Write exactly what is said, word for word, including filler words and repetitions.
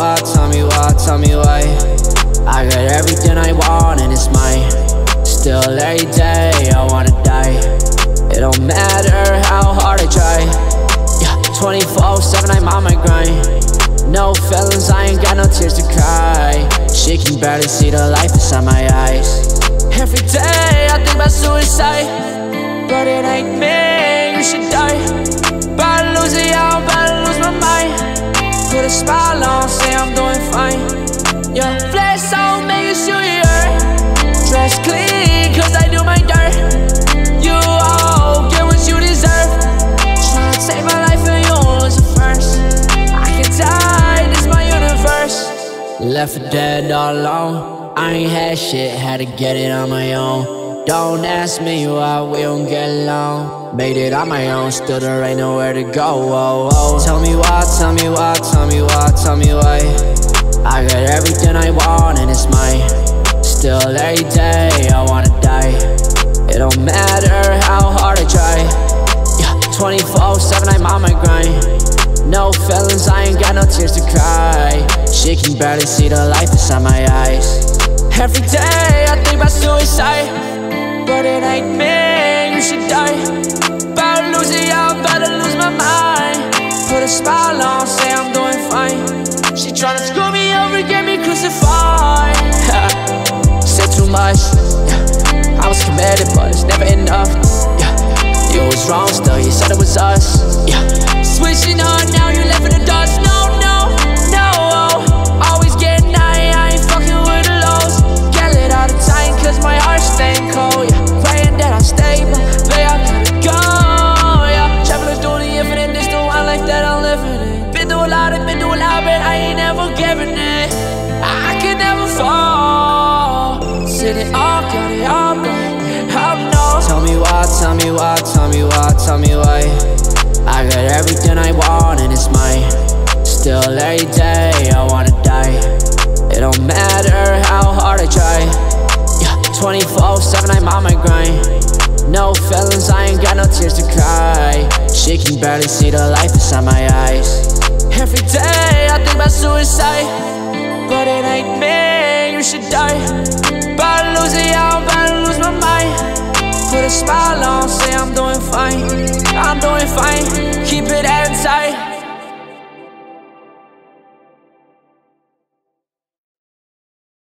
why, tell me why, tell me why. I got everything I want and it's mine. Still every day I wanna die. It don't matter how hard I try. Yeah, twenty-four seven I'm on my grind. No feelings, I ain't got no tears to cry. She can barely see the light inside my eyes. Every day I think about suicide, but it ain't me, you should die. About to lose it, I'm about to lose my mind. Put a smile on, say I'm doing fine. Your flesh on me, you should hear. Dress clean, cause I do my dirt. You all get what you deserve. Tryna take my life and yours at first. I can die, this my universe. Left for dead all alone. I ain't had shit, had to get it on my own. Don't ask me why we don't get along. Made it on my own, still there ain't nowhere to go. Oh, oh. Tell me why, tell me why, tell me why, tell me why. I got everything I want and it's mine. Still every day I wanna die. It don't matter how hard I try. Yeah, twenty-four seven I'm on my grind. No feelings, I ain't got no tears to cry. She can barely see the life inside my eyes. Every day I think about suicide, but it ain't me, you should die. About to lose it, yeah, I'm about to lose my mind. Put a smile on, say I'm doing fine. She tryna screw me over, get me crucified. Said too much, yeah. I was committed, but it's never enough, yeah. You was wrong still, you said it was us, yeah. Switching on, now you left in the dust, no, no, no. Always getting high, I ain't fucking with the lows. All the time, cause my heart's staying cold, yeah. Praying that I'm stable, they all gotta go, yeah. Travelers through the infinite, this the one life that I'm living in. Been through a lot, and been through a lot, but I ain't never giving it. I can never fall. Sitting all, got it all, but I know. Tell me why, tell me why, tell me why, tell me why. I got everything I want and it's mine. Still every day I wanna die. It don't matter how hard I try. Yeah, twenty-four seven I'm on my grind. No feelings, I ain't got no tears to cry. She can barely see the life inside my eyes. Every day I think about suicide, but it ain't me, you should die. About to lose it, yeah, I'm about to lose my mind. Put a smile on, say I'm doing fine. I'm doing fine, keep it inside.